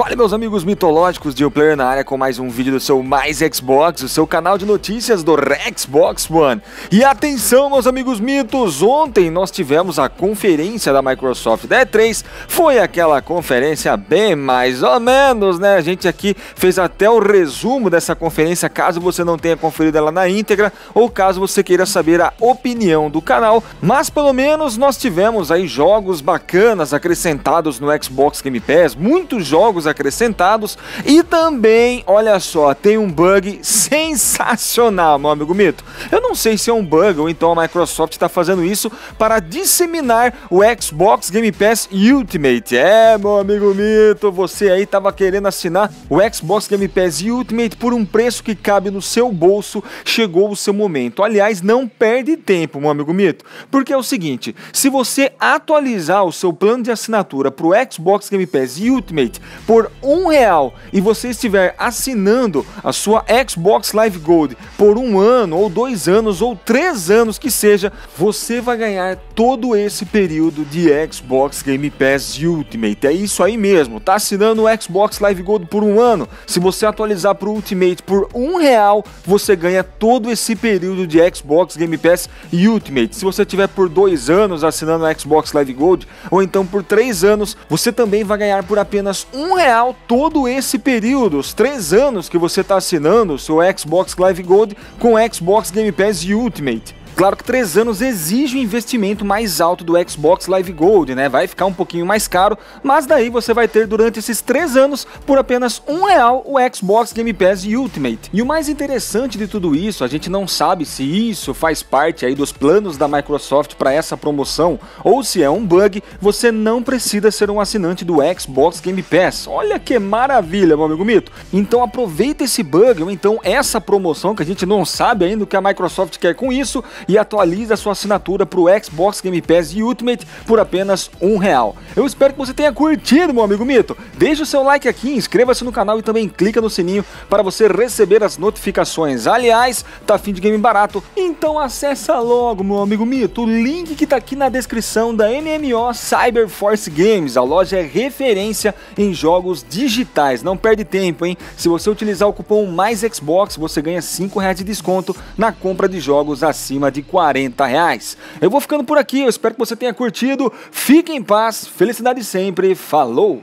Fala, meus amigos mitológicos de Uplayer na área com mais um vídeo do seu Mais Xbox, o seu canal de notícias do Xbox One. E atenção, meus amigos mitos, ontem nós tivemos a conferência da Microsoft da E3, foi aquela conferência bem mais ou menos, né? A gente aqui fez até o resumo dessa conferência, caso você não tenha conferido ela na íntegra, ou caso você queira saber a opinião do canal, mas pelo menos nós tivemos aí jogos bacanas acrescentados no Xbox Game Pass, muitos jogos acrescentados e também, olha só, tem um bug sensacional, meu amigo mito. Eu não sei se é um bug ou então a Microsoft está fazendo isso para disseminar o Xbox Game Pass Ultimate. É, meu amigo mito, você aí estava querendo assinar o Xbox Game Pass Ultimate por um preço que cabe no seu bolso, chegou o seu momento. Aliás, não perde tempo, meu amigo mito, porque é o seguinte, se você atualizar o seu plano de assinatura para o Xbox Game Pass Ultimate por R$1 e você estiver assinando a sua Xbox Live Gold por 1 ano, ou 2 anos, ou 3 anos que seja, você vai ganhar todo esse período de Xbox Game Pass Ultimate. É isso aí mesmo, tá assinando o Xbox Live Gold por 1 ano, se você atualizar para o Ultimate por R$1, você ganha todo esse período de Xbox Game Pass Ultimate. Se você tiver por 2 anos assinando a Xbox Live Gold, ou então por 3 anos, você também vai ganhar por apenas R$1 todo esse período, os 3 anos que você está assinando o seu Xbox Live Gold com Xbox Game Pass Ultimate. Claro que 3 anos exige um investimento mais alto do Xbox Live Gold, né? Vai ficar um pouquinho mais caro, mas daí você vai ter durante esses 3 anos, por apenas R$1, o Xbox Game Pass Ultimate. E o mais interessante de tudo isso, a gente não sabe se isso faz parte aí dos planos da Microsoft para essa promoção, ou se é um bug, você não precisa ser um assinante do Xbox Game Pass. Olha que maravilha, meu amigo mito. Então aproveita esse bug, ou então essa promoção que a gente não sabe ainda o que a Microsoft quer com isso, e atualiza sua assinatura para o Xbox Game Pass Ultimate por apenas R$1. Eu espero que você tenha curtido, meu amigo mito. Deixe o seu like aqui, inscreva-se no canal e também clica no sininho para você receber as notificações. Aliás, tá afim de game barato? Então acessa logo, meu amigo mito, o link que tá aqui na descrição da MMO Cyber Force Games. A loja é referência em jogos digitais. Não perde tempo, hein? Se você utilizar o cupom Mais Xbox, você ganha R$5 de desconto na compra de jogos acima de R$40. Eu vou ficando por aqui, eu espero que você tenha curtido, fique em paz, felicidade sempre, falou!